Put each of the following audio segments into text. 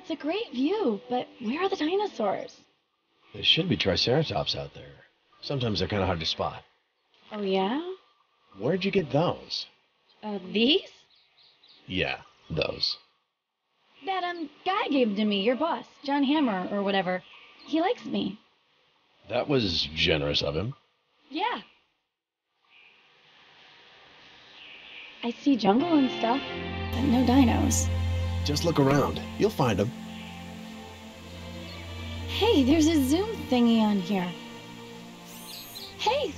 it's a great view, but where are the dinosaurs? There should be Triceratops out there. Sometimes they're kind of hard to spot. Oh, yeah? Where'd you get those? These? Yeah, those. That guy gave to me, your boss, John Hammond or whatever. He likes me. That was generous of him. Yeah. I see jungle and stuff, but no dinos. Just look around. You'll find them. Hey, there's a zoom thingy on here. Hey,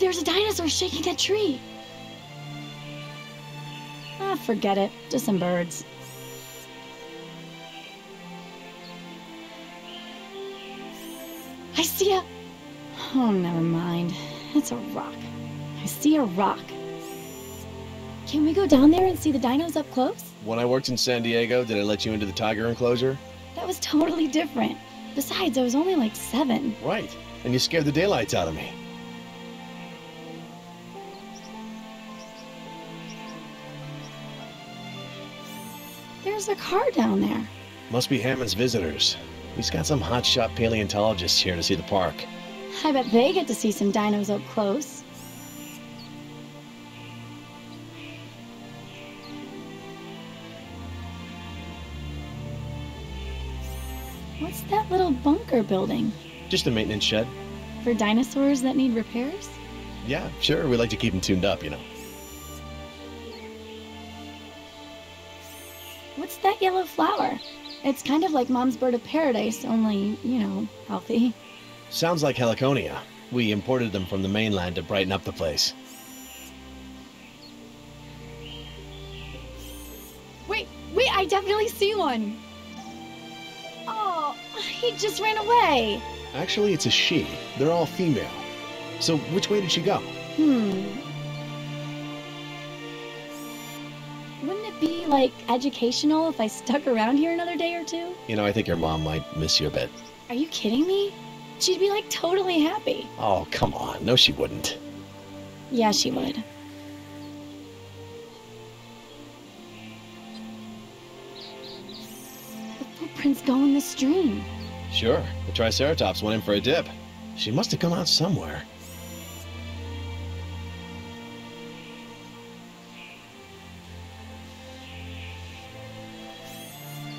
there's a dinosaur shaking a tree. Ah, forget it. Just some birds. I see a... Oh, never mind. It's a rock. I see a rock. Can we go down there and see the dinos up close? When I worked in San Diego, did I let you into the tiger enclosure? That was totally different. Besides, I was only like 7. Right. And you scared the daylights out of me. There's a car down there. Must be Hammond's visitors. He's got some hotshot paleontologists here to see the park. I bet they get to see some dinos up close. What's that little bunker building? Just a maintenance shed. For dinosaurs that need repairs? Yeah, sure. We like to keep them tuned up, you know. What's that yellow flower? It's kind of like Mom's Bird of Paradise, only, you know, healthy. Sounds like heliconia. We imported them from the mainland to brighten up the place. Wait, I definitely see one! Oh, he just ran away! Actually, it's a she. They're all female. So, which way did she go? Wouldn't it be, like, educational if I stuck around here another day or two? You know, I think your mom might miss you a bit. Are you kidding me? She'd be, like, totally happy. Oh, come on. No, she wouldn't. Yeah, she would. The footprints go in the stream. Sure. The Triceratops went in for a dip. She must have come out somewhere.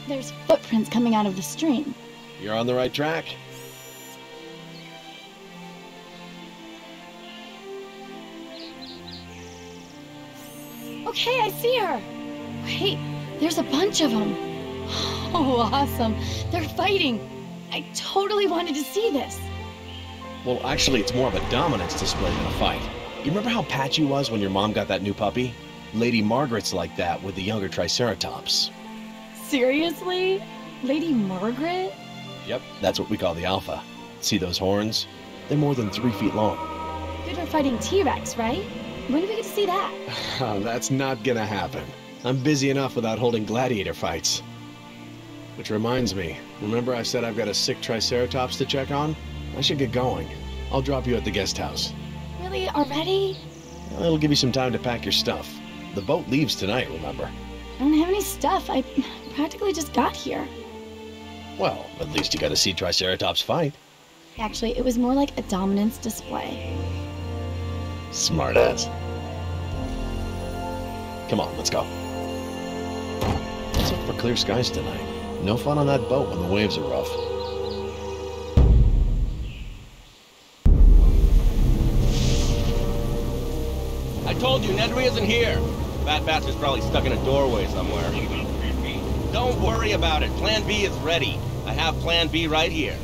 There's footprints coming out of the stream. You're on the right track. Okay, I see her. Wait, there's a bunch of them. Oh, awesome. They're fighting. I totally wanted to see this. Well, actually, it's more of a dominance display than a fight. You remember how Patchy was when your mom got that new puppy? Lady Margaret's like that with the younger Triceratops. Seriously? Lady Margaret? Yep, that's what we call the alpha. See those horns? They're more than 3 feet long. Good for fighting T-Rex, right? When do we get to see that? That's not gonna happen. I'm busy enough without holding gladiator fights. Which reminds me, remember I said I've got a sick Triceratops to check on? I should get going. I'll drop you at the guest house. Really? Already? Well, it'll give you some time to pack your stuff. The boat leaves tonight, remember? I don't have any stuff. I practically just got here. Well, at least you got to see Triceratops fight. Actually, it was more like a dominance display. Smartass. Come on, let's go. Let's look for clear skies tonight. No fun on that boat when the waves are rough. I told you, Nedry isn't here. Fat bastard's probably stuck in a doorway somewhere. Don't worry about it. Plan B is ready. I have Plan B right here.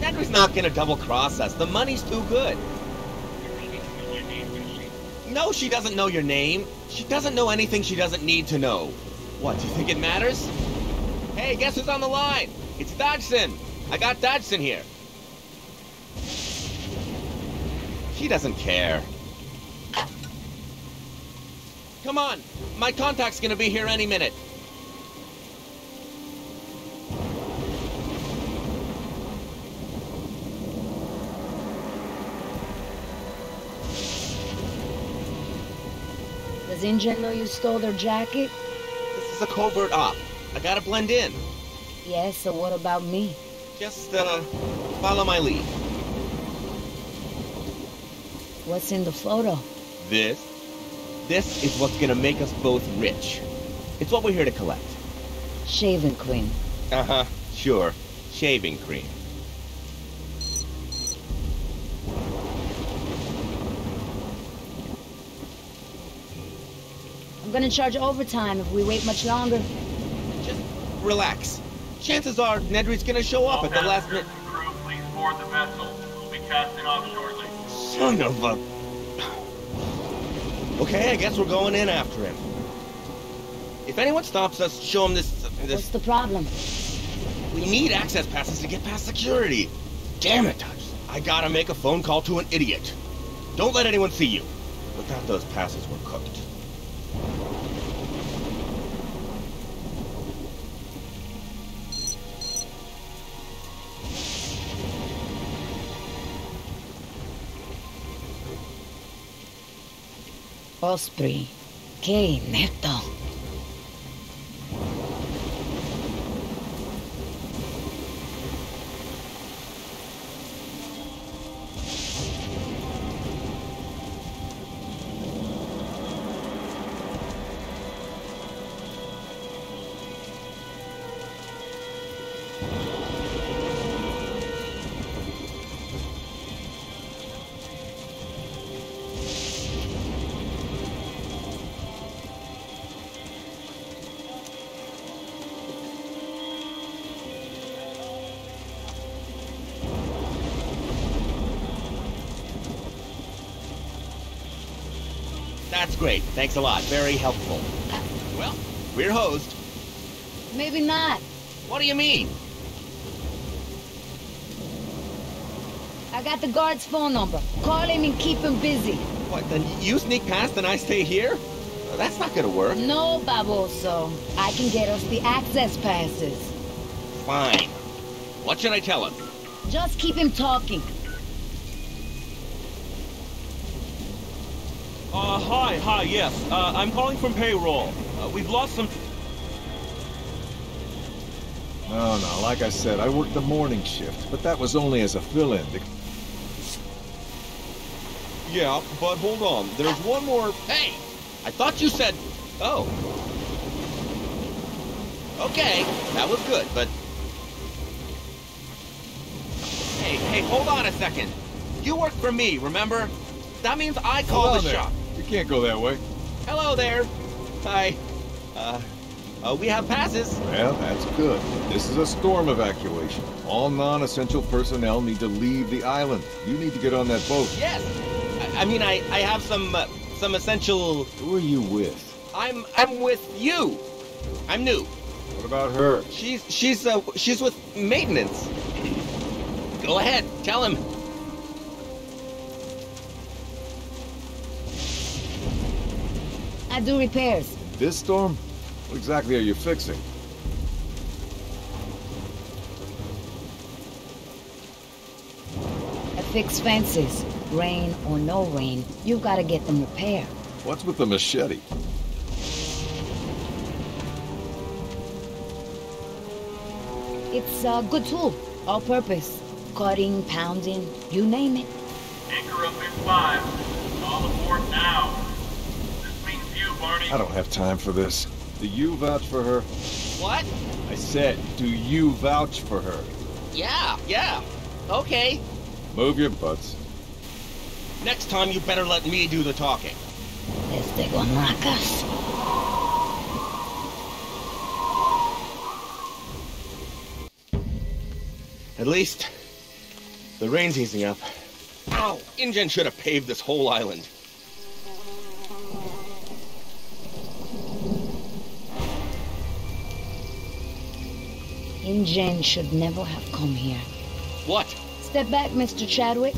Nedry's not gonna double-cross us. The money's too good. No, she doesn't know your name. She doesn't know anything she doesn't need to know. What, do you think it matters? Hey, guess who's on the line? It's Dodgson. I got Dodgson here. She doesn't care. Come on! My contact's gonna be here any minute! Does InGen know you stole their jacket? This is a covert op. I gotta blend in. Yeah, so what about me? Just, follow my lead. What's in the photo? This is what's gonna make us both rich. It's what we're here to collect. Shaving cream. Uh-huh, sure. Shaving cream. I'm gonna charge overtime if we wait much longer. Just relax. Chances are Nedry's gonna show up at the last minute. Crew, please board the vessel. We'll be casting off shortly. Son of a... Okay, I guess we're going in after him. If anyone stops us, show him this... What's the problem? We need access passes to get past security. Damn it, Dutch. I gotta make a phone call to an idiot. Don't let anyone see you. Without those passes, we're cooked. Osprey. Que neto. That's great. Thanks a lot. Very helpful. Well, we're hosed. Maybe not. What do you mean? I got the guard's phone number. Call him and keep him busy. What, then you sneak past and I stay here? Well, that's not gonna work. No, baboso. I can get us the access passes. Fine. What should I tell him? Just keep him talking. Hi, yes. I'm calling from payroll. We've lost some... No, like I said, I worked the morning shift, but that was only as a fill-in. Yeah, but hold on. There's one more... Hey! I thought you said... Oh. Okay, that was good, but... Hey, hold on a second. You work for me, remember? That means I call the shop. You can't go that way. Hello there. Hi. We have passes. Well, that's good. This is a storm evacuation. All non-essential personnel need to leave the island. You need to get on that boat. Yes. I mean, I have some essential... Who are you with? I'm with you. I'm new. What about her? She's with maintenance. Go ahead. Tell him. I do repairs. This storm? What exactly are you fixing? I fix fences. Rain or no rain, you've got to get them repaired. What's with the machete? It's a good tool. All purpose. Cutting, pounding, you name it. Anchor up in 5. All aboard now. I don't have time for this. Do you vouch for her? What? I said, do you vouch for her? Yeah. Okay. Move your butts. Next time you better let me do the talking. If they gonna knock us. At least the rain's easing up. Ow! InGen should have paved this whole island. InGen should never have come here. What? Step back, Mr. Chadwick.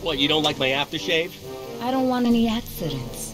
What, you don't like my aftershave? I don't want any accidents.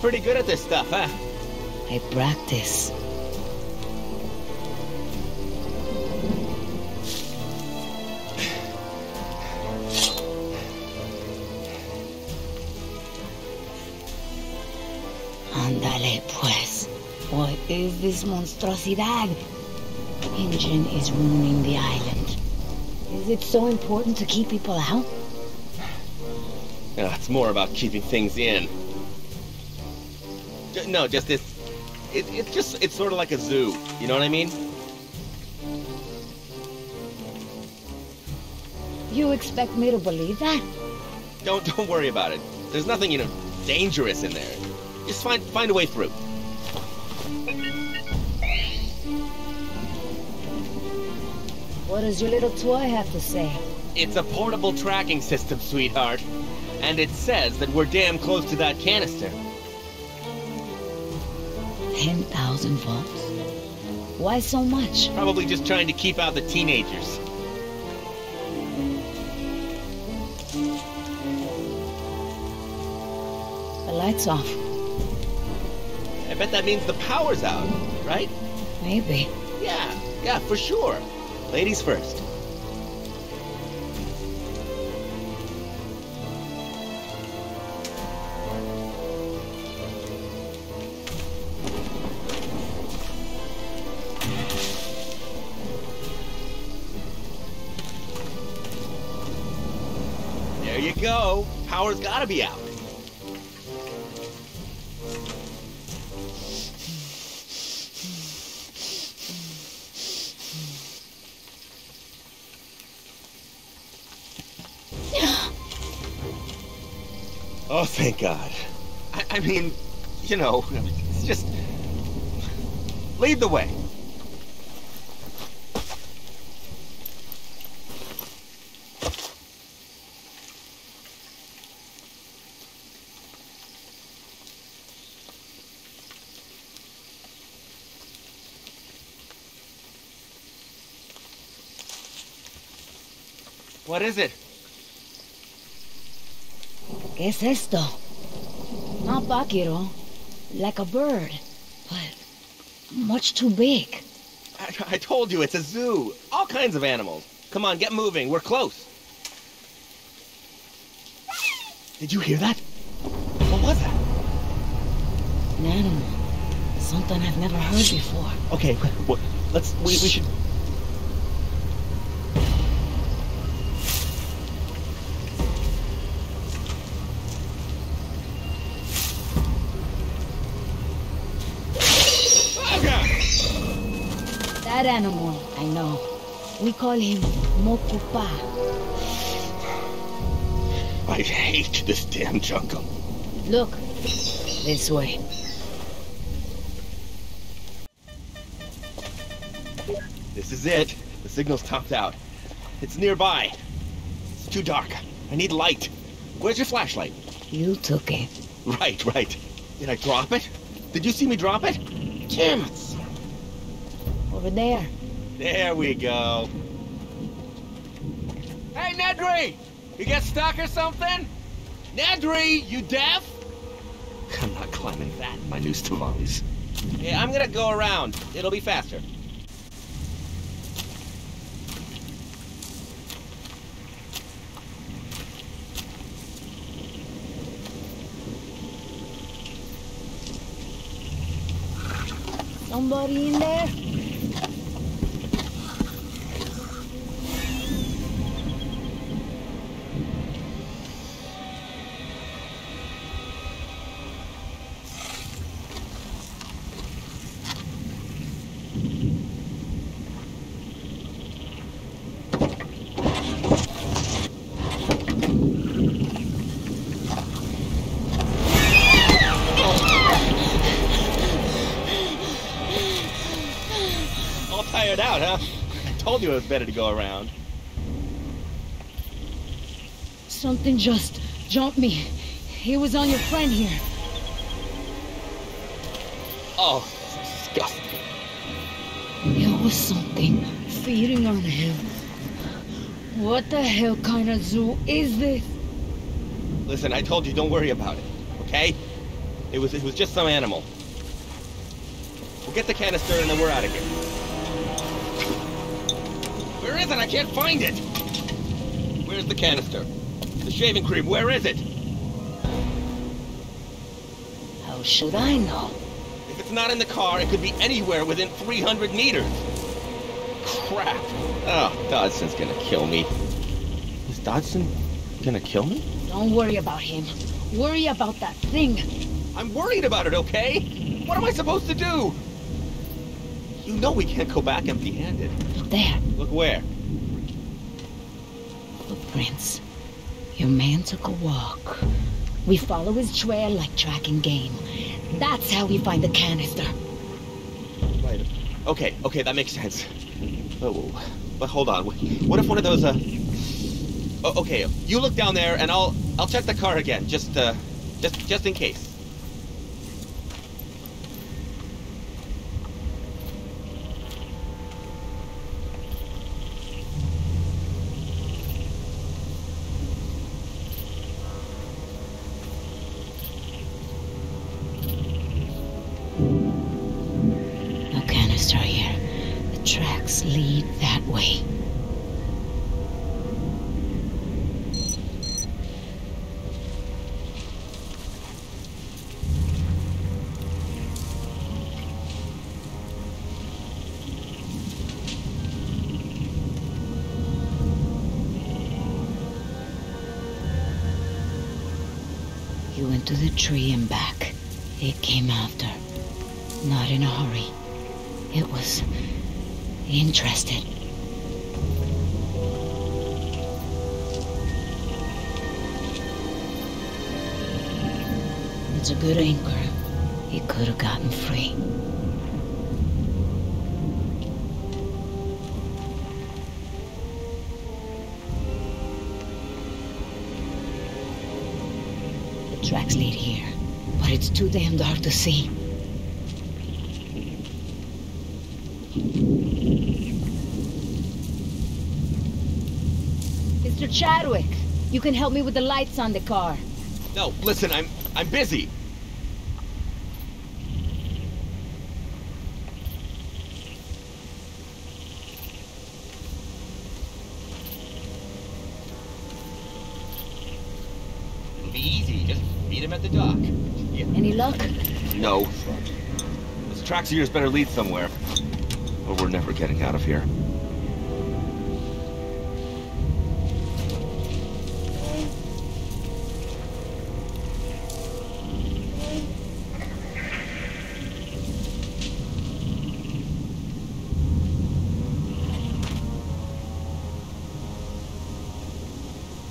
Pretty good at this stuff, huh? I practice. Ándale, pues. What is this monstruosidad? InGen is ruining the island. Is it so important to keep people out? It's more about keeping things in. No, just this. It's sort of like a zoo. You know what I mean? You expect me to believe that? Don't worry about it. There's nothing, dangerous in there. Just find a way through. What does your little toy have to say? It's a portable tracking system, sweetheart, and it says that we're damn close to that canister. 10,000 volts? Why so much? Probably just trying to keep out the teenagers. The light's off. I bet that means the power's out, right? Maybe. Yeah, for sure. Ladies first. Go. Power's gotta be out. Oh, thank God. I mean, it's just... Lead the way. What is it? ¿Qué es esto? Not Bakita, like a bird, but much too big. I told you, it's a zoo. All kinds of animals. Come on, get moving. We're close. Did you hear that? What was that? An animal. Something I've never heard before. Okay, we should... That animal, I know. We call him Mokupa. I hate this damn jungle. Look, this way. This is it. The signal's topped out. It's nearby. It's too dark. I need light. Where's your flashlight? You took it. Right. Did I drop it? Did you see me drop it? Damn it. Over there. There we go. Hey, Nedry! You get stuck or something? Nedry, you deaf? I'm not climbing that, my new Stavanis. Yeah, I'm gonna go around. It'll be faster. Somebody in there? it out, huh? I told you it was better to go around. Something just jumped me. It was on your friend here. Oh, that's disgusting. There was something feeding on him. What the hell kind of zoo is this? Listen, I told you, don't worry about it, okay? It was just some animal. We'll get the canister and then we're out of here. Where is it? I can't find it. Where's the canister? The shaving cream, where is it? How should I know? If it's not in the car, it could be anywhere within 300 meters. Crap. Oh, Dodson's gonna kill me. Is Dodson gonna kill me? Don't worry about him. Worry about that thing. I'm worried about it, okay? What am I supposed to do? You know we can't go back empty-handed. Look there. Look where? Footprints. Your man took a walk. We follow his trail like tracking game. That's how we find the canister. Right. Okay, okay, that makes sense. Oh, but hold on. What if one of those, Oh, okay, you look down there, and I'll check the car again, just in case. No canister here. The tracks lead that way. To the tree and back. It came after. Not in a hurry. It was interested. It's a good anchor. It could have gotten free. Tracks lead here, but it's too damn dark to see. Mr. Chadwick, you can help me with the lights on the car. No, listen, I'm busy. No. This tracks of yours better lead somewhere, or we're never getting out of here.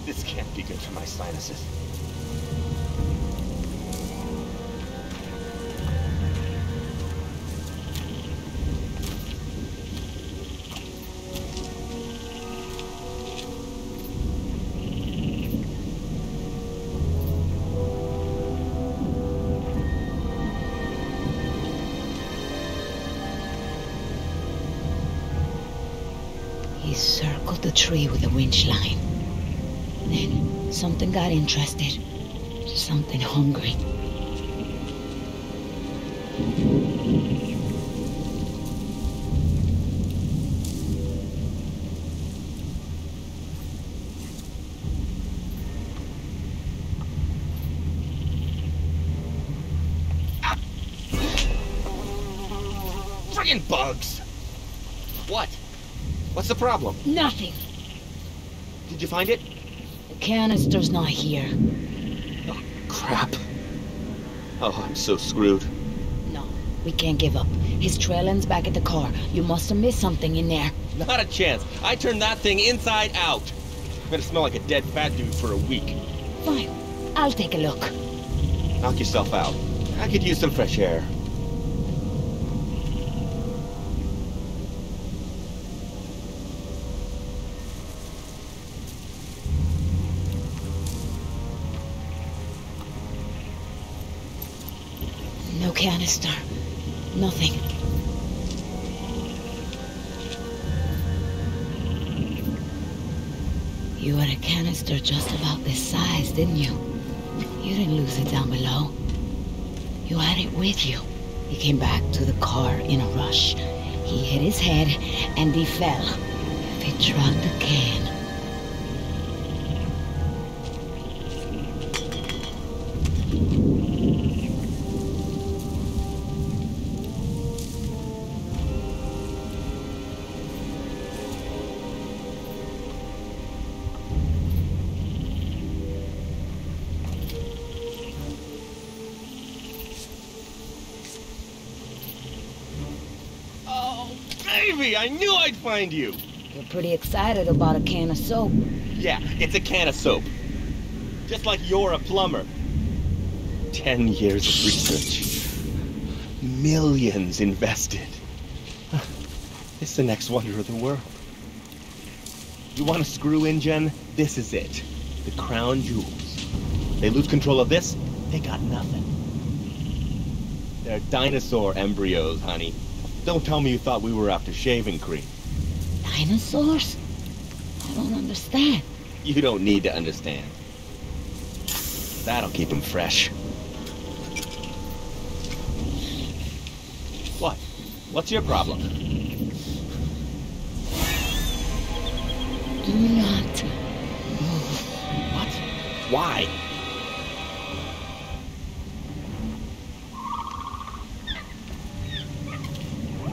This can't be good for my sinuses. Tree with a winch line. Then something got interested. Something hungry. Friggin' bugs! What? What's the problem? Nothing. Did you find it? The canister's not here. Oh, crap. Oh, I'm so screwed. No, we can't give up. His trail ends back at the car. You must have missed something in there. Not a chance. I turned that thing inside out. I'm gonna smell like a dead fat dude for a week. Fine. I'll take a look. Knock yourself out. I could use some fresh air. No canister. Nothing. You had a canister just about this size, didn't you? You didn't lose it down below. You had it with you. He came back to the car in a rush. He hit his head, and he fell. If he dropped the can... I knew I'd find you! You're pretty excited about a can of soap. Yeah, it's a can of soap. Just like you're a plumber. 10 years of research. Millions invested. It's the next wonder of the world. You want to screw in, InGen? This is it. The crown jewels. They lose control of this, they got nothing. They're dinosaur embryos, honey. Don't tell me you thought we were after shaving cream. Dinosaurs? I don't understand. You don't need to understand. That'll keep them fresh. What? What's your problem? Do not move. What? Why?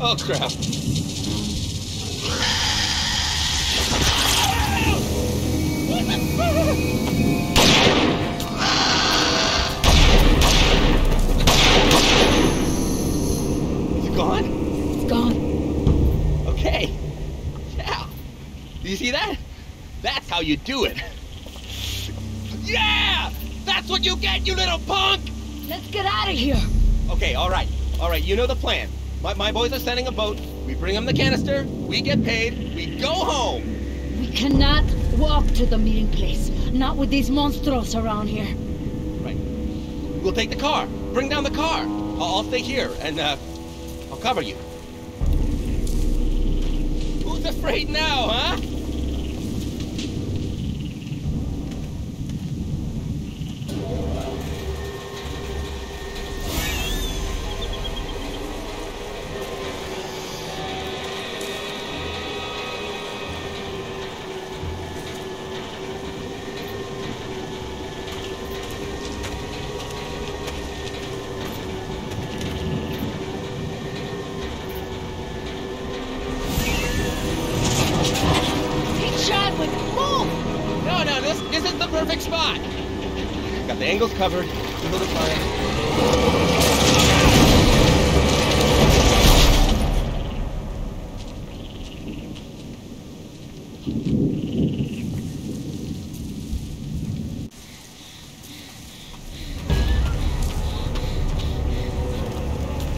Oh, crap. Is it gone? It's gone. Okay. Yeah. Do you see that? That's how you do it. Yeah! That's what you get, you little punk! Let's get out of here. Okay, all right. All right, you know the plan. My boys are sending a boat, we bring them the canister, we get paid, we go home! We cannot walk to the meeting place, not with these monstros around here. Right. We'll take the car, bring down the car! I'll stay here, and I'll cover you. Who's afraid now, huh? Angles covered. Little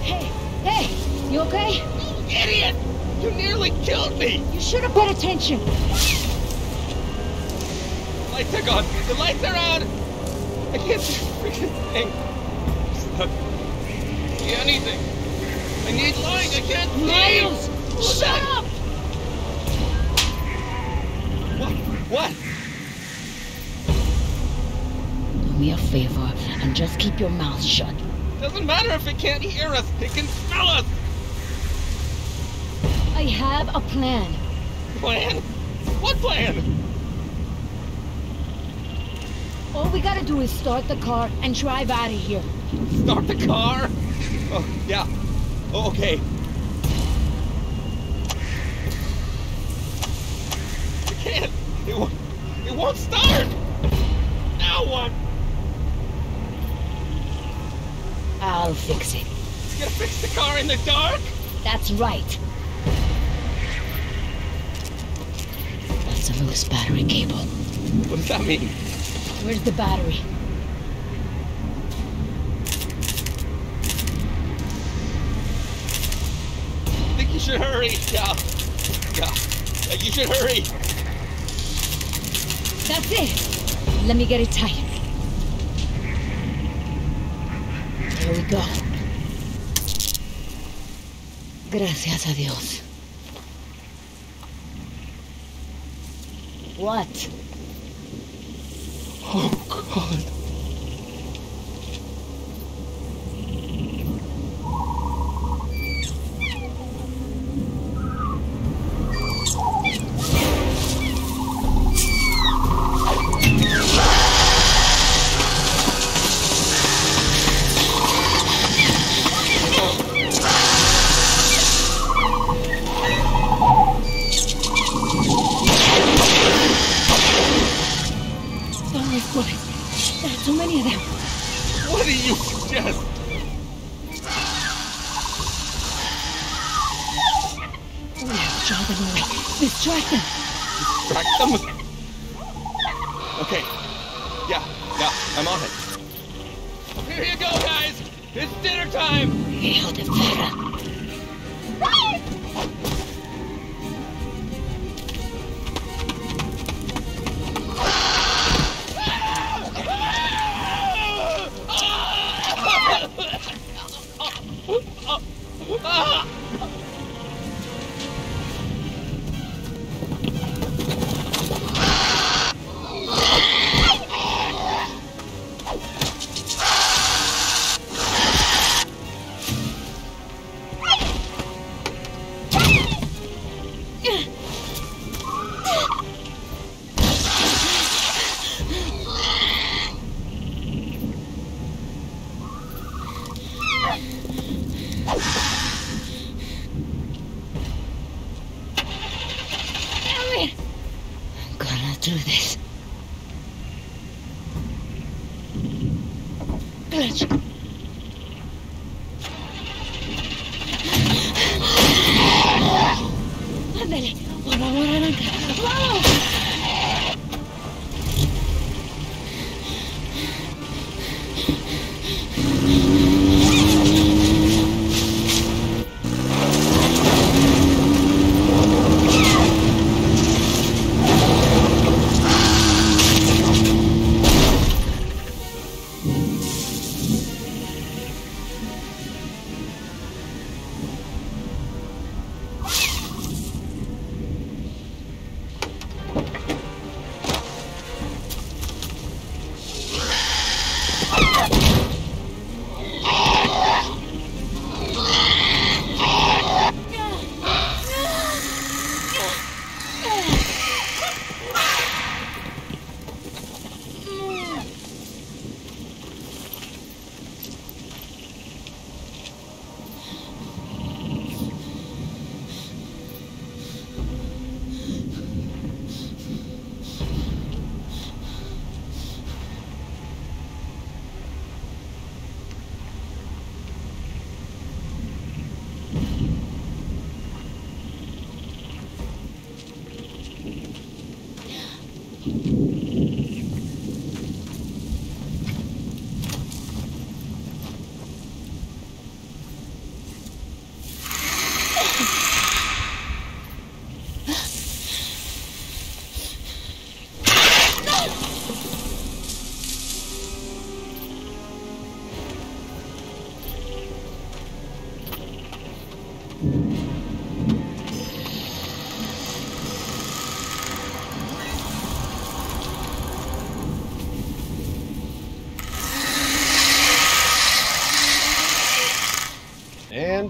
hey, you okay? Idiot! You nearly killed me! You should have paid attention. Lights are gone. The lights are out. I can't see the freaking thing. I'm stuck. I see anything. I need light. I can't see. Miles! Shut up! What? What? Do me a favor and just keep your mouth shut. Doesn't matter if it can't hear us. It can smell us. I have a plan. Plan? What plan? All we gotta do is start the car and drive out of here. Start the car? Oh, yeah. Oh, okay. I can't. It won't start! Now what? I'll fix it. It's gonna fix the car in the dark? That's right. That's a loose battery cable. What does that mean? Where's the battery? I think you should hurry. Yeah, you should hurry. That's it. Let me get it tight. There we go. Gracias a Dios. What? Oh, God.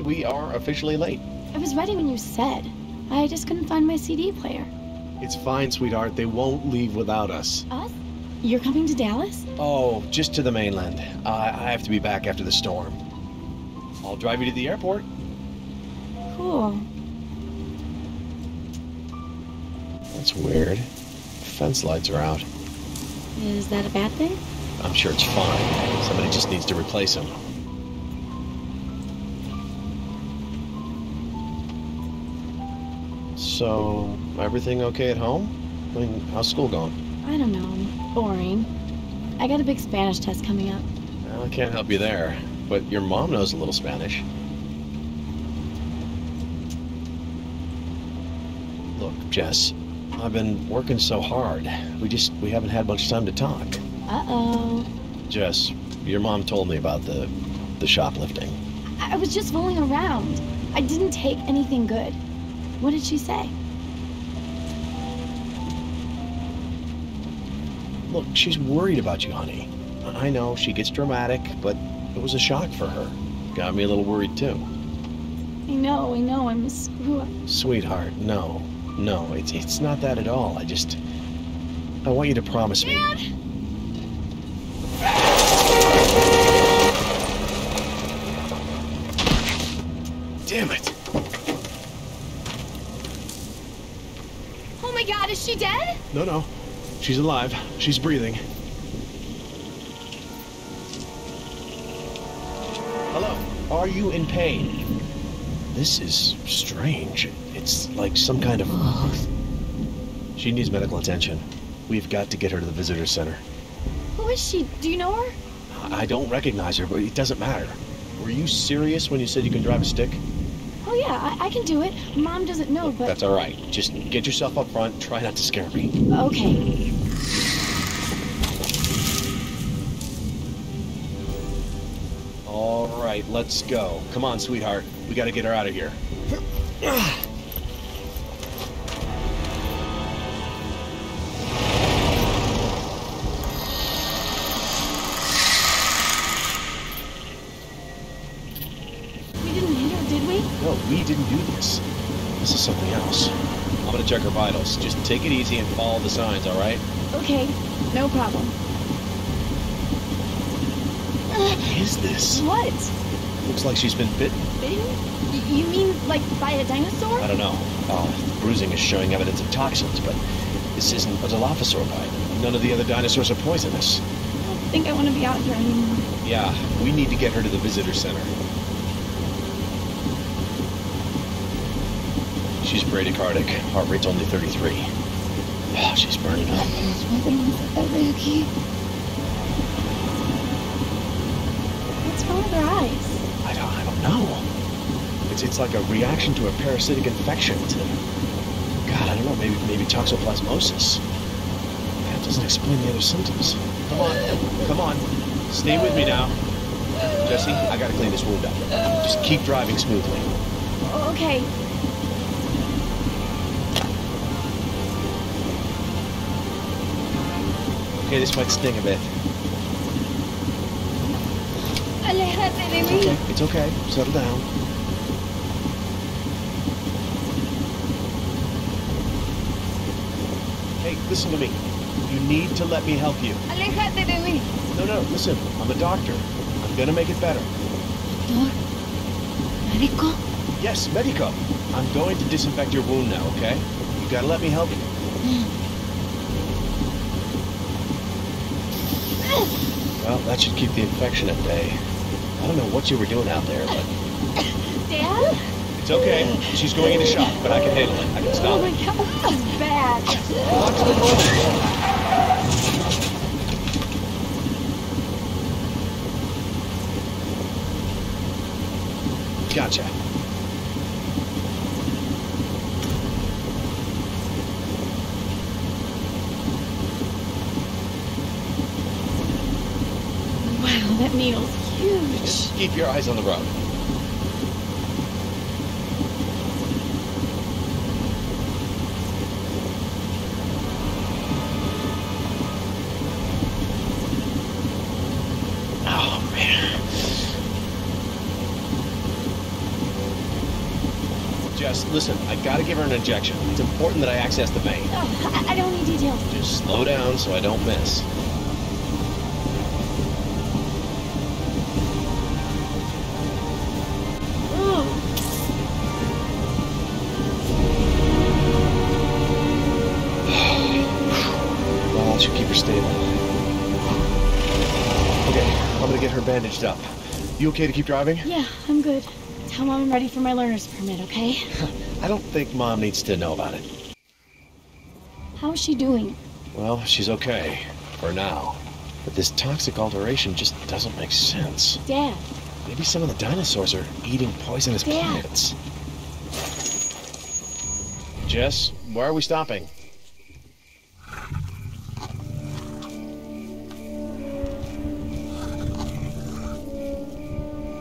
We are officially late. I was ready when you said. I just couldn't find my CD player. It's fine, sweetheart. They won't leave without us. Us? You're coming to Dallas? Oh, just to the mainland. I have to be back after the storm. I'll drive you to the airport. Cool. That's weird. Fence lights are out. Is that a bad thing? I'm sure it's fine. Somebody just needs to replace them. So, everything okay at home? I mean, how's school going? I don't know. Boring. I got a big Spanish test coming up. Well, I can't help you there, but your mom knows a little Spanish. Look, Jess, I've been working so hard. We haven't had much time to talk. Uh-oh. Jess, your mom told me about the shoplifting. I was just fooling around. I didn't take anything good. What did she say? Look, she's worried about you, honey. I know, she gets dramatic, but it was a shock for her. Got me a little worried, too. I know, I'm a screw-up. Sweetheart, no, it's not that at all. I want you to promise me. Dad! Damn it! Oh my God, is she dead? No. She's alive. She's breathing. Hello. Are you in pain? This is strange. It's like some kind of... She needs medical attention. We've got to get her to the visitor center. Who is she? Do you know her? I don't recognize her, but it doesn't matter. Were you serious when you said you can drive a stick? Oh yeah, I can do it. Mom doesn't know, but... That's all right. Just get yourself up front. Try not to scare me. Okay. All right, let's go. Come on, sweetheart. We gotta get her out of here. We didn't do this. This is something else. I'm gonna check her vitals. Just take it easy and follow the signs, all right? Okay, no problem. What is this? What? Looks like she's been bitten. Bitten? You mean, like, by a dinosaur? I don't know. The bruising is showing evidence of toxins, but this isn't a Dilophosaur bite. None of the other dinosaurs are poisonous. I don't think I want to be out here anymore. Yeah, we need to get her to the visitor center. She's bradycardic. Heart rate's only 33. Oh, she's burning up. What's wrong with her eyes? I don't know. It's like a reaction to a parasitic infection. God, I don't know. Maybe toxoplasmosis. That doesn't explain the other symptoms. Come on. Stay with me now, Jesse. I gotta clean this wound up. Just keep driving smoothly. Okay. Okay, this might sting a bit. It's okay. Settle down. Hey, listen to me. You need to let me help you. No, listen. I'm a doctor. I'm gonna make it better. Medico? Yes, medico. I'm going to disinfect your wound now, okay? You gotta let me help you. Well, that should keep the infection at bay. I don't know what you were doing out there, but... Dad? It's okay. She's going into shock, but I can handle it. I can stop it. Oh my God, this is bad. Watch the door. Gotcha. That needle's huge. Just keep your eyes on the road. Oh, man. Jess, listen, I gotta give her an injection. It's important that I access the vein. Oh, I don't need details. Just slow down so I don't miss. Bandaged up. You okay to keep driving? Yeah, I'm good. Tell Mom I'm ready for my learner's permit, okay? I don't think Mom needs to know about it. How's she doing? Well, she's okay. For now. But this toxic alteration just doesn't make sense. Dad. Maybe some of the dinosaurs are eating poisonous plants. Jess, why are we stopping?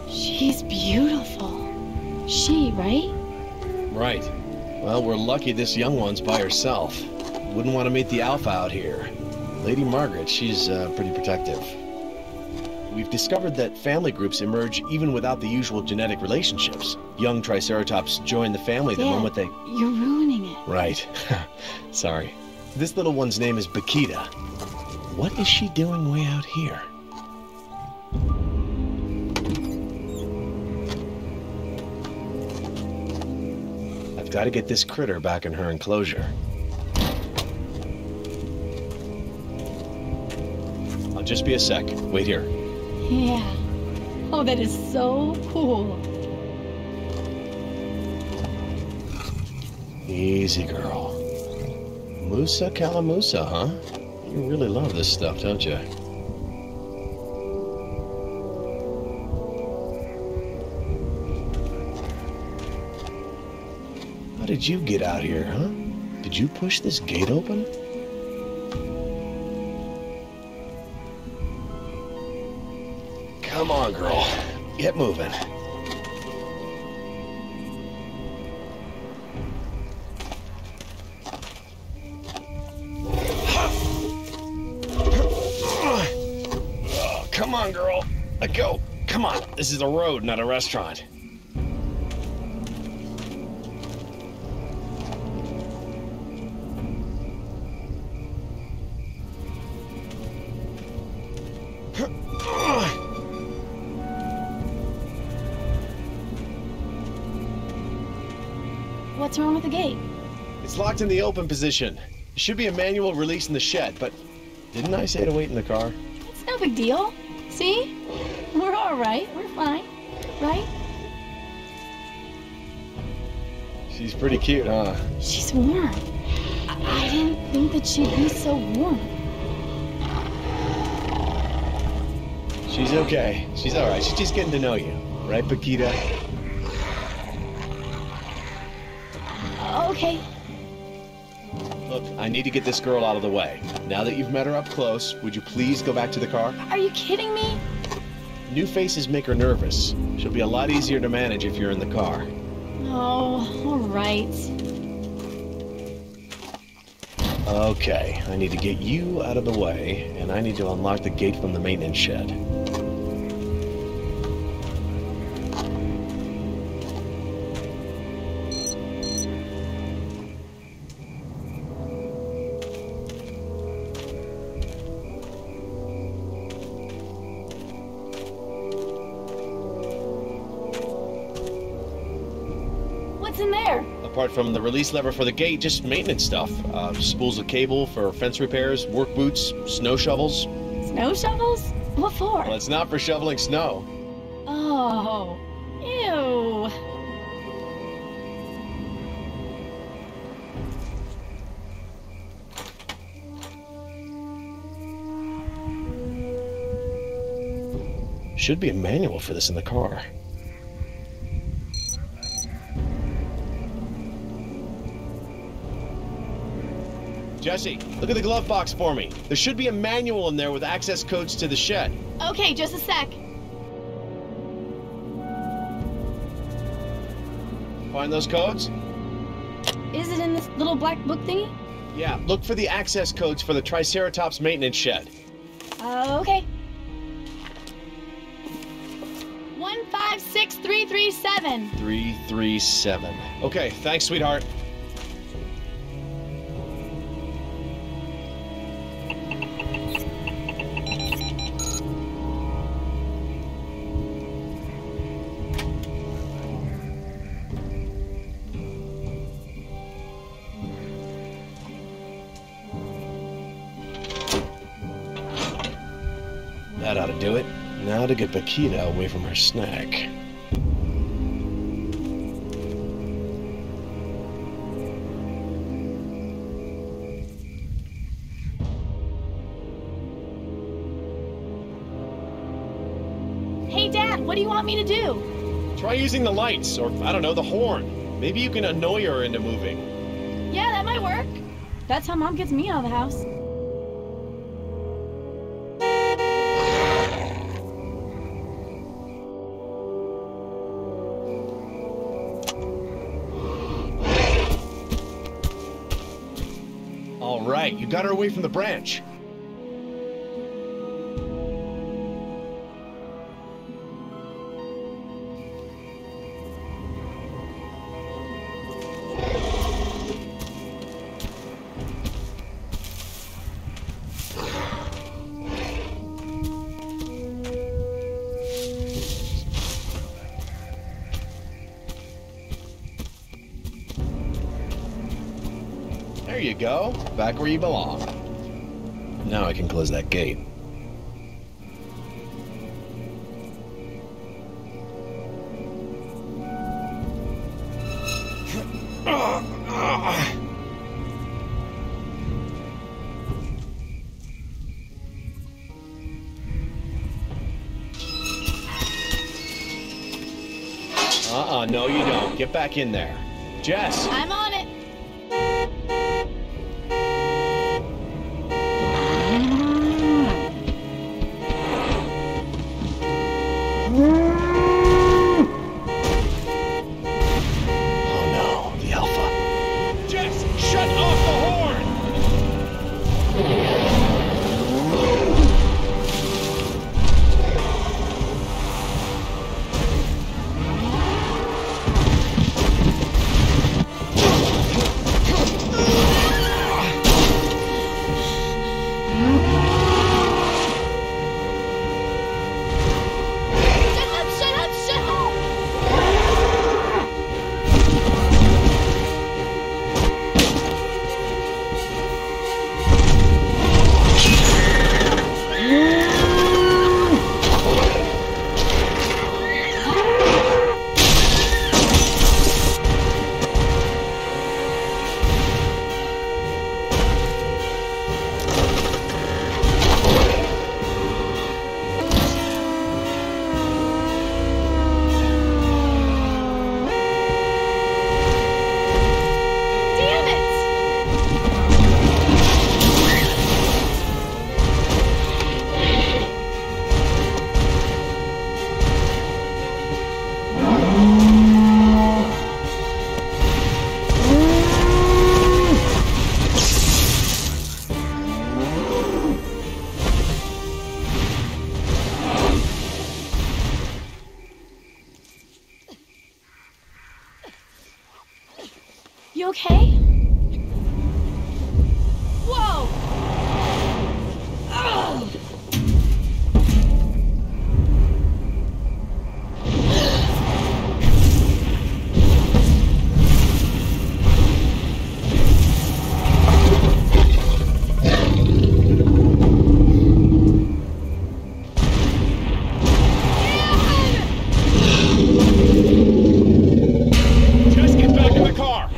She's beautiful. She right? Right. Well, we're lucky this young one's by herself. Wouldn't want to meet the alpha out here. Lady Margaret, she's pretty protective. We've discovered that family groups emerge even without the usual genetic relationships. Young Triceratops join the family the moment they... you're ruining it. Right. Sorry. This little one's name is Bakita. What is she doing way out here? I've got to get this critter back in her enclosure. I'll just be a sec. Wait here. Yeah. Oh, that is so cool. Easy, girl. Musa Calamusa, huh? You really love this stuff, don't you? How did you get out here, huh? Did you push this gate open? Come on, girl. Get moving. Come on, girl. Let go. Come on. This is a road, not a restaurant. What's wrong with the gate? It's locked in the open position. There should be a manual release in the shed, but didn't I say to wait in the car? It's no big deal. See? We're all right. We're fine. Right? She's pretty cute, huh? She's warm. I didn't think that she'd be so warm. She's okay. She's all right. She's just getting to know you. Right, Bakita? Okay. Look, I need to get this girl out of the way. Now that you've met her up close, would you please go back to the car? Are you kidding me? New faces make her nervous. She'll be a lot easier to manage if you're in the car. Oh, all right. Okay, I need to get you out of the way, and I need to unlock the gate from the maintenance shed. Apart from the release lever for the gate, just maintenance stuff. Spools of cable for fence repairs, work boots, snow shovels. Snow shovels? What for? Well, it's not for shoveling snow. Oh, ew. Should be a manual for this in the car. Jesse, look at the glove box for me. There should be a manual in there with access codes to the shed. Okay, just a sec. Find those codes? Is it in this little black book thingy? Yeah, look for the access codes for the Triceratops maintenance shed. Okay. 156337. 337. Okay, thanks, sweetheart. That ought to do it. Now to get Bakita away from her snack. Hey, Dad, what do you want me to do? Try using the lights, or, I don't know, the horn. Maybe you can annoy her into moving. Yeah, that might work. That's how Mom gets me out of the house. All right, you got her away from the branch. Go back where you belong. Now I can close that gate. No you don't. Get back in there. Jess! I'm on it! Just get back in the car!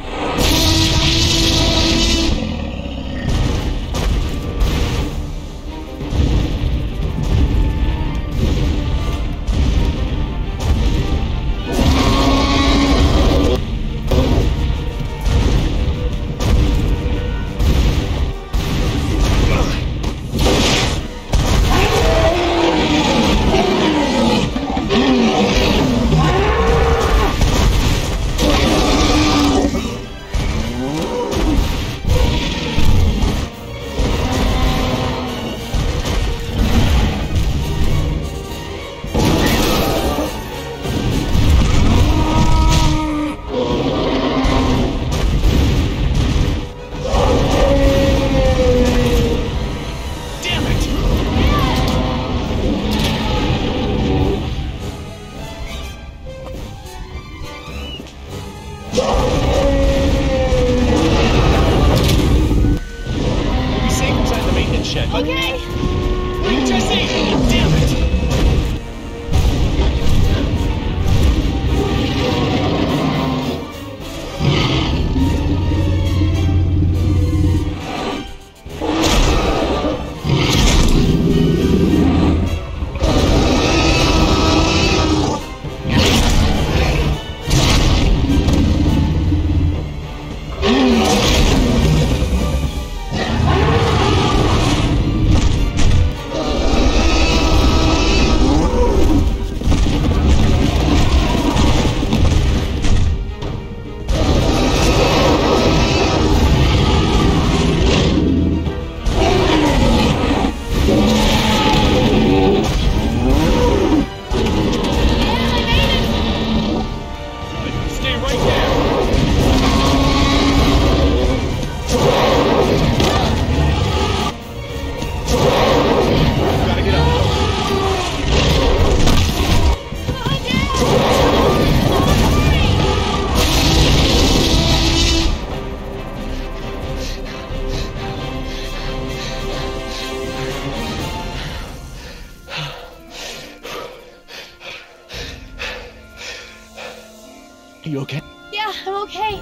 Are you okay? Yeah, I'm okay.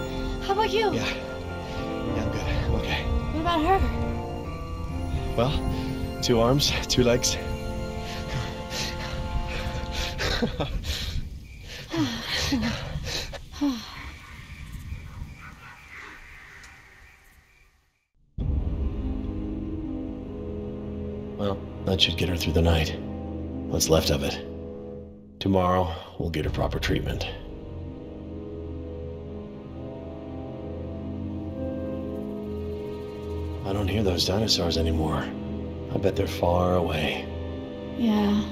How about you? Yeah, I'm good. I'm okay. What about her? Well, 2 arms, 2 legs. Well, that should get her through the night. What's left of it. Tomorrow, we'll get her proper treatment. I don't hear those dinosaurs anymore. I bet they're far away. Yeah.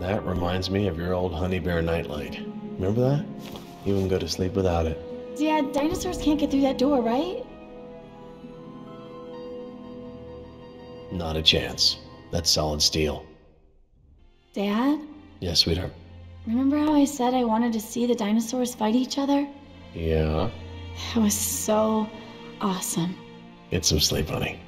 That reminds me of your old honey bear nightlight. Remember that? You wouldn't go to sleep without it. Dad, dinosaurs can't get through that door, right? Not a chance. That's solid steel. Dad? Yes, sweetheart? Remember how I said I wanted to see the dinosaurs fight each other? Yeah. That was so awesome. Get some sleep, honey.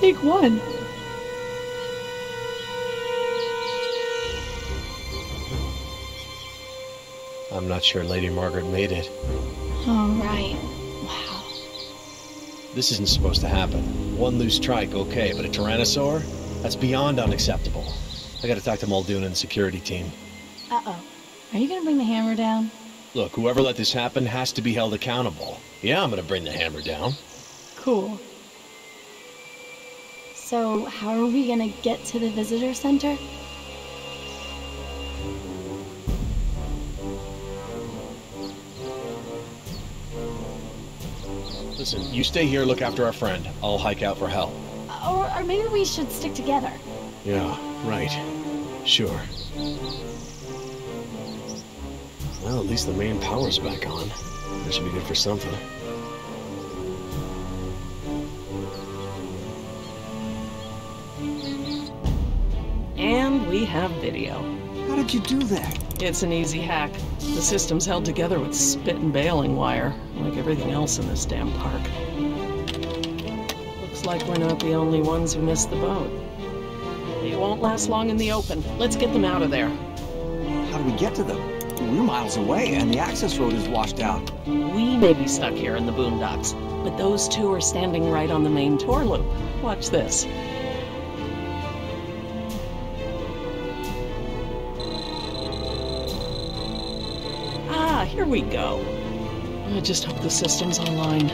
Take one. I'm not sure Lady Margaret made it. Oh, right. Wow. This isn't supposed to happen. One loose trike, okay, but a Tyrannosaur? That's beyond unacceptable. I gotta talk to Muldoon and the security team. Uh-oh. Are you gonna bring the hammer down? Look, whoever let this happen has to be held accountable. Yeah, I'm gonna bring the hammer down. Cool. So, how are we gonna get to the visitor center? Listen, you stay here, look after our friend. I'll hike out for help. Or maybe we should stick together. Yeah, right. Sure. Well, at least the main power's back on. That should be good for something. We have video. How did you do that? It's an easy hack. The system's held together with spit and baling wire, like everything else in this damn park. Looks like we're not the only ones who missed the boat. They won't last long in the open. Let's get them out of there. How do we get to them? We're miles away, and the access road is washed out. We may be stuck here in the boondocks, but those two are standing right on the main tour loop. Watch this. Here we go. I just hope the system's online.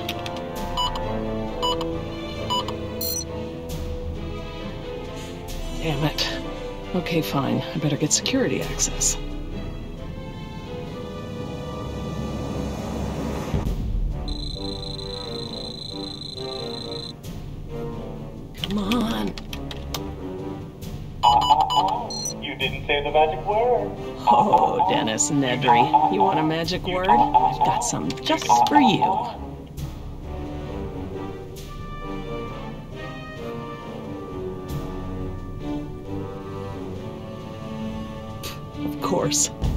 Damn it. Okay, fine. I better get security access. Come on. You didn't say the magic word. Oh, Dennis Nedry. You want a magic word? I've got some just for you.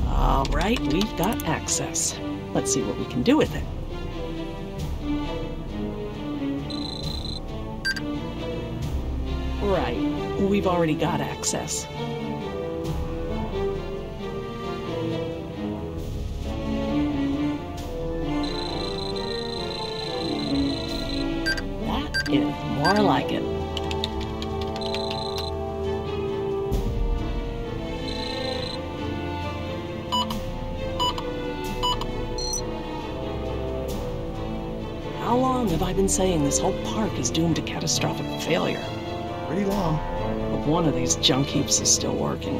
All right, we've got access. Let's see what we can do with it. Right, we've already got access. That is more like it. I've been saying this whole park is doomed to catastrophic failure. Pretty long. But one of these junk heaps is still working.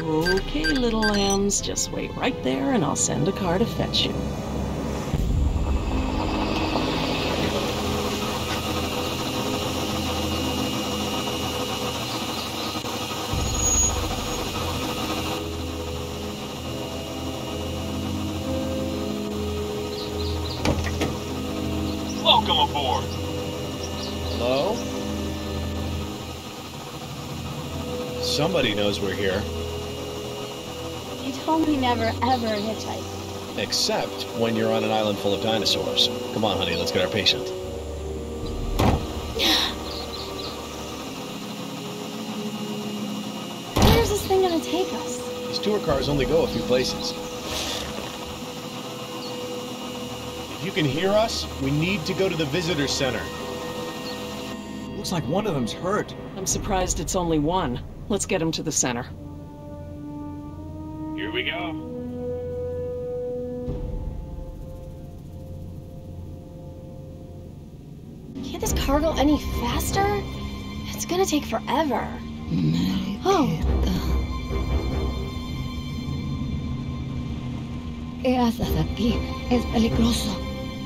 Okay, little lambs, just wait right there and I'll send a car to fetch you. Somebody knows we're here. You told me never, ever hitchhike. Except when you're on an island full of dinosaurs. Come on, honey, let's get our patient. Where's this thing gonna take us? These tour cars only go a few places. If you can hear us, we need to go to the visitor center. Looks like one of them's hurt. I'm surprised it's only one. Let's get him to the center. Here we go. Can't this car go any faster? It's gonna take forever. Oh.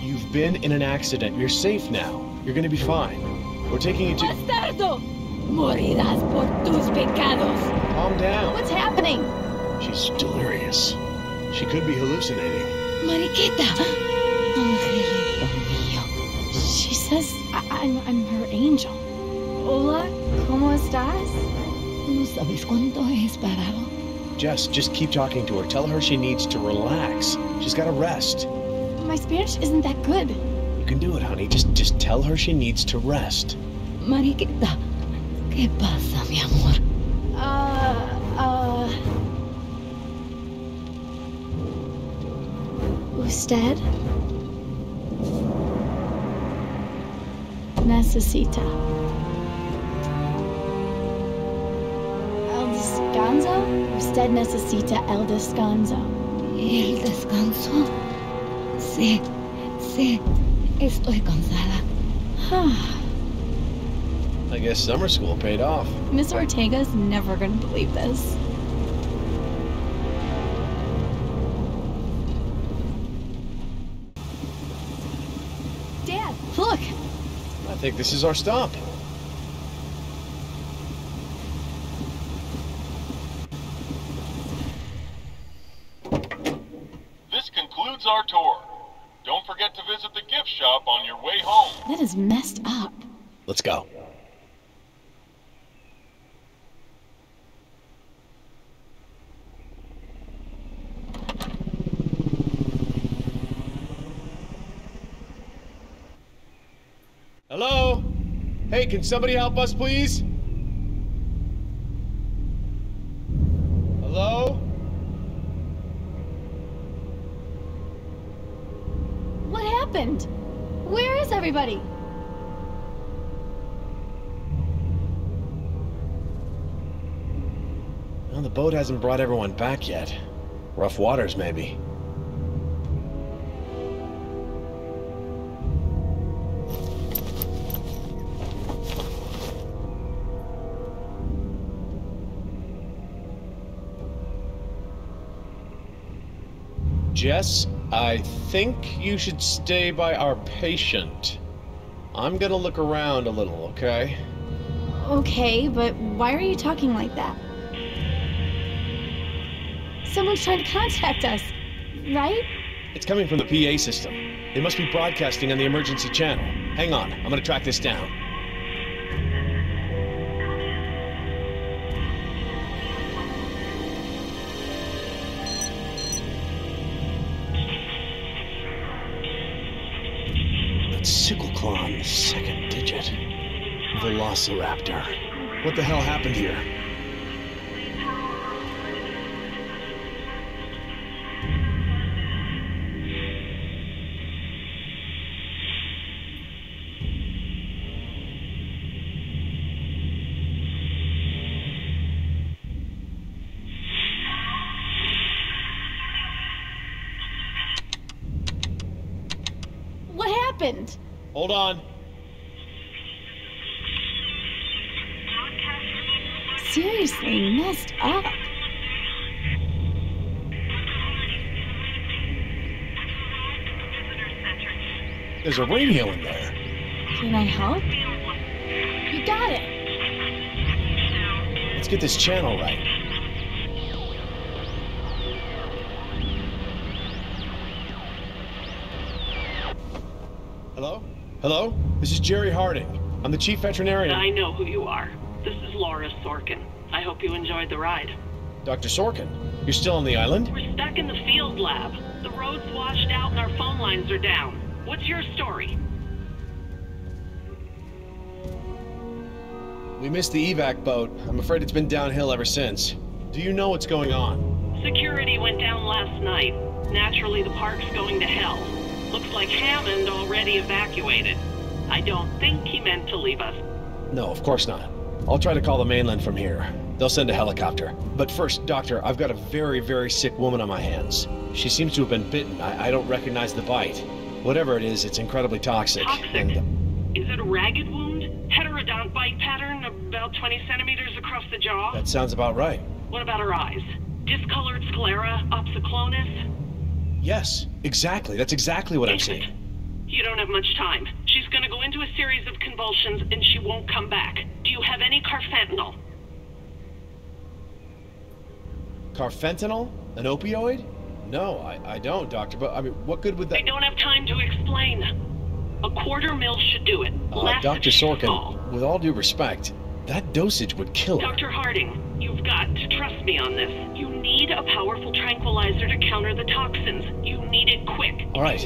You've been in an accident. You're safe now. You're gonna be fine. We're taking you to... Bastardo! Morirás por tus pecados. Calm down. What's happening? She's delirious. She could be hallucinating. Mariquita. She says I'm her angel. Hola, ¿cómo estás? No sabes cuánto he esperado. Jess, just keep talking to her. Tell her she needs to relax. She's got to rest. My Spanish isn't that good. You can do it, honey. Just tell her she needs to rest. Mariquita. ¿Qué pasa, mi amor? Usted necesita el descanso. Usted necesita el descanso. ¿El descanso? Sí, sí, estoy cansada. Huh. I guess summer school paid off. Miss Ortega's never gonna believe this. Dad, look! I think this is our stop. This concludes our tour. Don't forget to visit the gift shop on your way home. That is messed up. Let's go. Hello? Hey, can somebody help us, please? Hello? What happened? Where is everybody? Well, the boat hasn't brought everyone back yet. Rough waters, maybe. Jess, I think you should stay by our patient. I'm gonna look around a little, okay? Okay, but why are you talking like that? Someone's trying to contact us, right? It's coming from the PA system. They must be broadcasting on the emergency channel. Hang on, I'm gonna track this down. Cycloclon, the second digit. Velociraptor. What the hell happened here? What happened? Hold on. Seriously messed up. There's a radio in there. Can I help? You got it. Let's get this channel right. Hello? Hello? This is Jerry Harding. I'm the chief veterinarian. I know who you are. This is Laura Sorkin. I hope you enjoyed the ride. Dr. Sorkin, you're still on the island? We're stuck in the field lab. The road's washed out and our phone lines are down. What's your story? We missed the evac boat. I'm afraid it's been downhill ever since. Do you know what's going on? Security went down last night. Naturally, the park's going to hell. Looks like Hammond already evacuated. I don't think he meant to leave us. No, of course not. I'll try to call the mainland from here. They'll send a helicopter. But first, Doctor, I've got a very, very sick woman on my hands. She seems to have been bitten. I don't recognize the bite. Whatever it is, it's incredibly toxic. Toxic? Is it a ragged wound? Heterodont bite pattern, about 20 centimeters across the jaw? That sounds about right. What about her eyes? Discolored sclera, opsoclonus? Yes, exactly. That's exactly what I'm seeing. You don't have much time. She's going to go into a series of convulsions and she won't come back. Do you have any carfentanil? Carfentanil? An opioid? No, I don't, Doctor, but I mean, what good would that... I don't have time to explain. A $quarter mil should do it. Dr. Sorkin, with all due respect, that dosage would kill her. Dr. Harding, you've got to trust me on this. You need a powerful tranquilizer to counter the toxins. You need it quick. All right,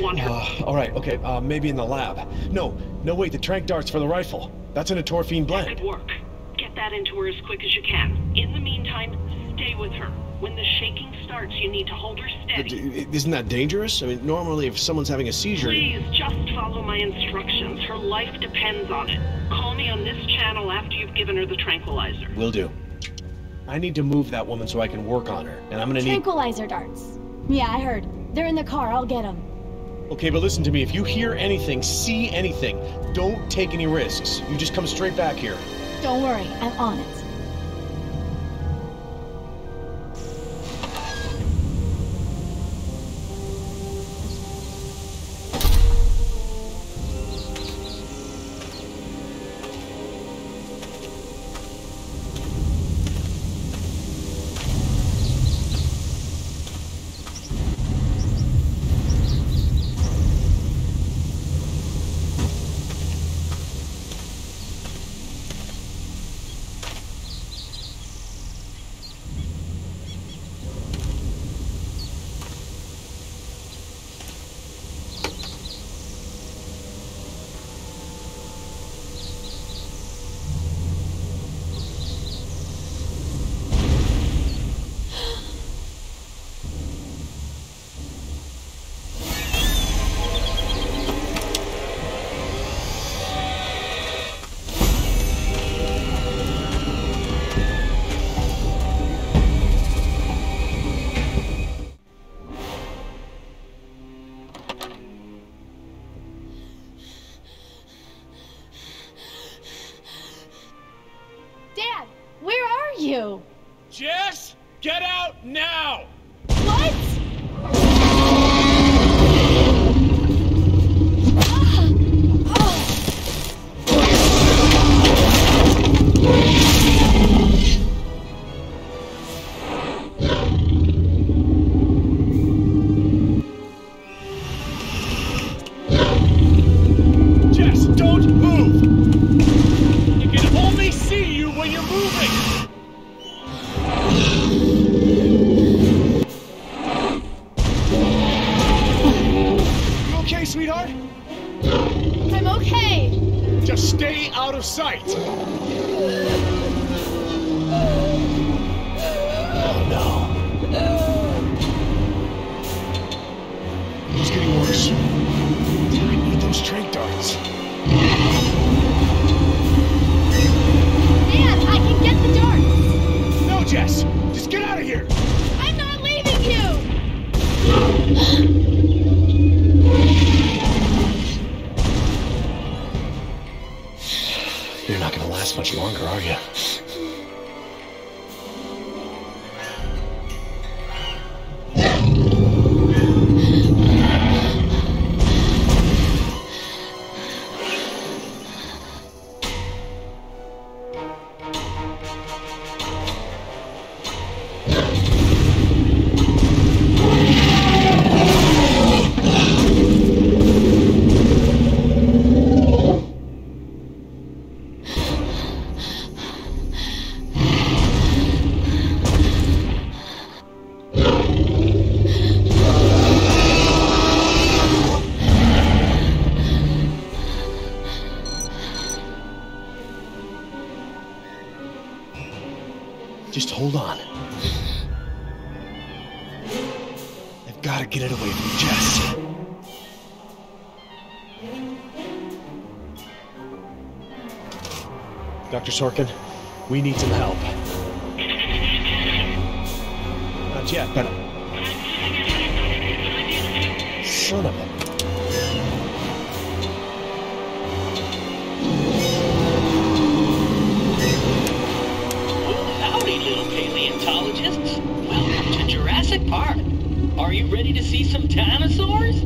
okay, maybe in the lab. No, wait, the tranq dart's for the rifle. That's in a torphine blend. That could work. Get that into her as quick as you can. In the meantime, stay with her. When the shaking starts, you need to hold her steady. But isn't that dangerous? I mean, normally if someone's having a seizure... Please, just follow my instructions. Her life depends on it. Call me on this channel after you've given her the tranquilizer. Will do. I need to move that woman so I can work on her, and I'm gonna need... Tranquilizer darts. Yeah, I heard. They're in the car. I'll get them. Okay, but listen to me. If you hear anything, see anything, don't take any risks. You just come straight back here. Don't worry. I'm on it. of sight. Oh no. It's getting worse. I need those trank darts. Dad, I can get the darts. No, Jess. Just get out of here. I'm not leaving you. You're not gonna last much longer, are you? Just hold on. I've got to get it away from Jess. Dr. Sorkin, we need some help. Not yet, but... Son of a... Paleontologists, welcome to Jurassic Park. Are you ready to see some dinosaurs?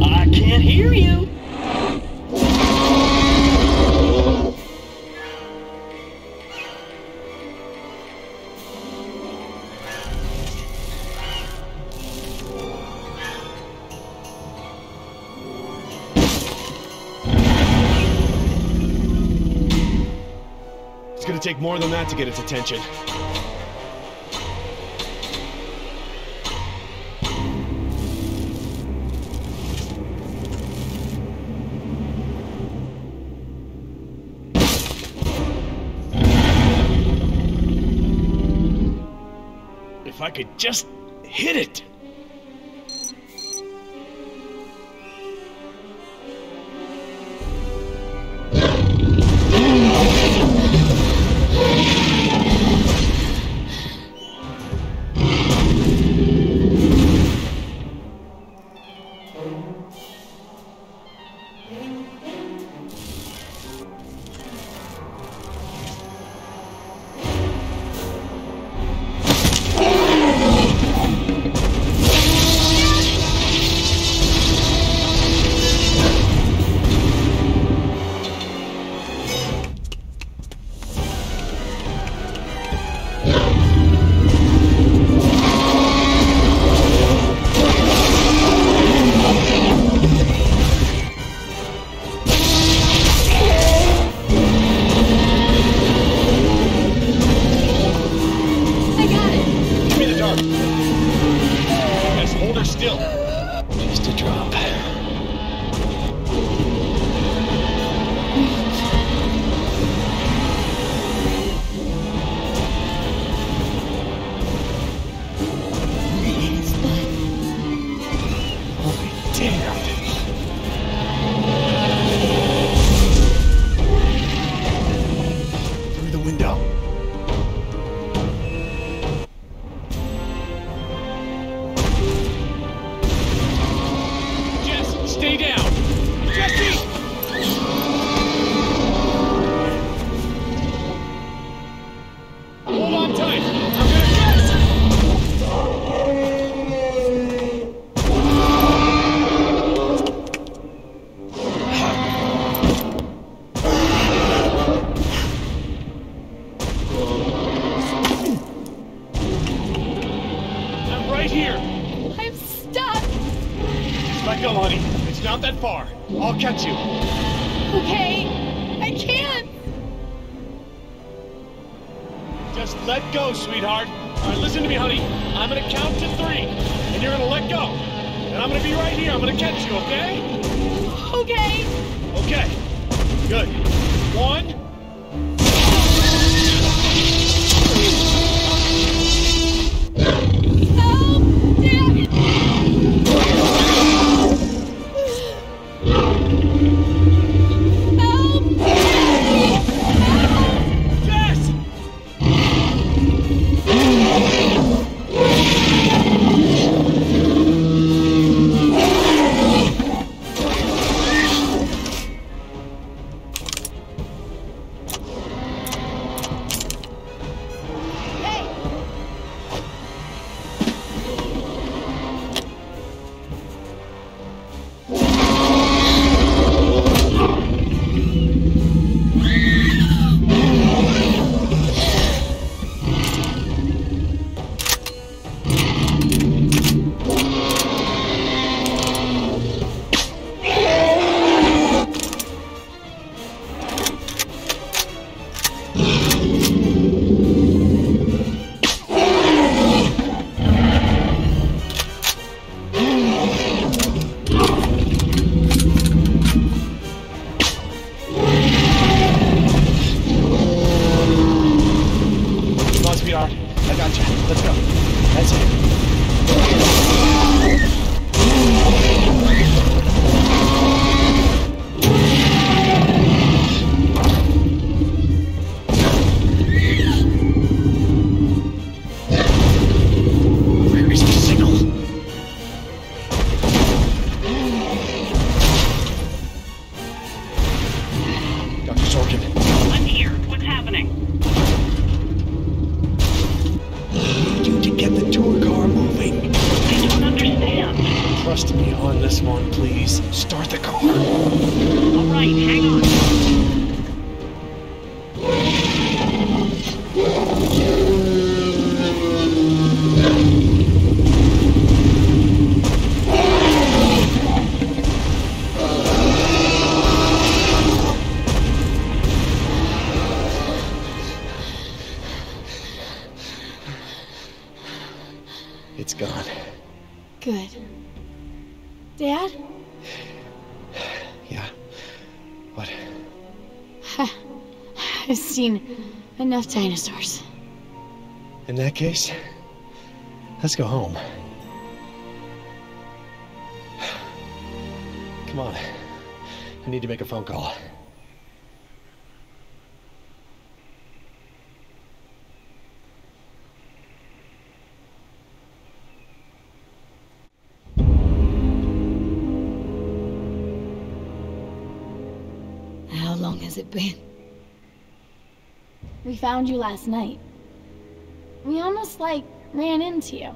I can't hear you. It's gonna take more than that to get its attention. If I could just hit it! one. Enough dinosaurs. In that case, let's go home. Come on. I need to make a phone call. How long has it been? We found you last night. We almost, like, ran into you.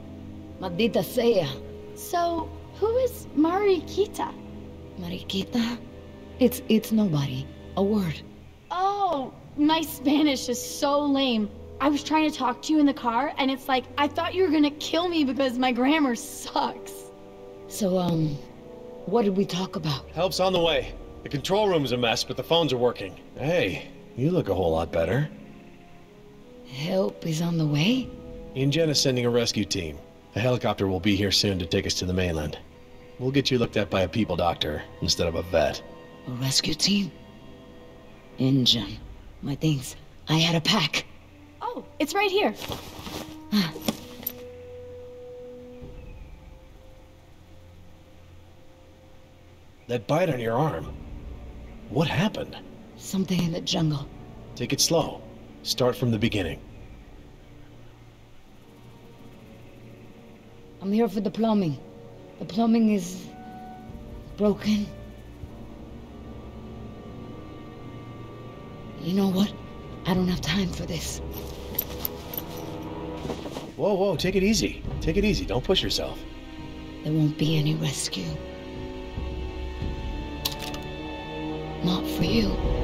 Maldita sea. So, who is Mariquita? Mariquita? It's nobody. A word. Oh, my Spanish is so lame. I was trying to talk to you in the car, and it's like, I thought you were gonna kill me because my grammar sucks. So, what did we talk about? Help's on the way. The control room's a mess, but the phones are working. Hey, you look a whole lot better. Help is on the way? InGen is sending a rescue team. A helicopter will be here soon to take us to the mainland. We'll get you looked at by a people doctor instead of a vet. A rescue team? InGen. My things. I had a pack. Oh, it's right here. That bite on your arm. What happened? Something in the jungle. Take it slow. Start from the beginning. I'm here for the plumbing. The plumbing is broken. You know what? I don't have time for this. Whoa, whoa, take it easy. Take it easy. Don't push yourself. There won't be any rescue. Not for you.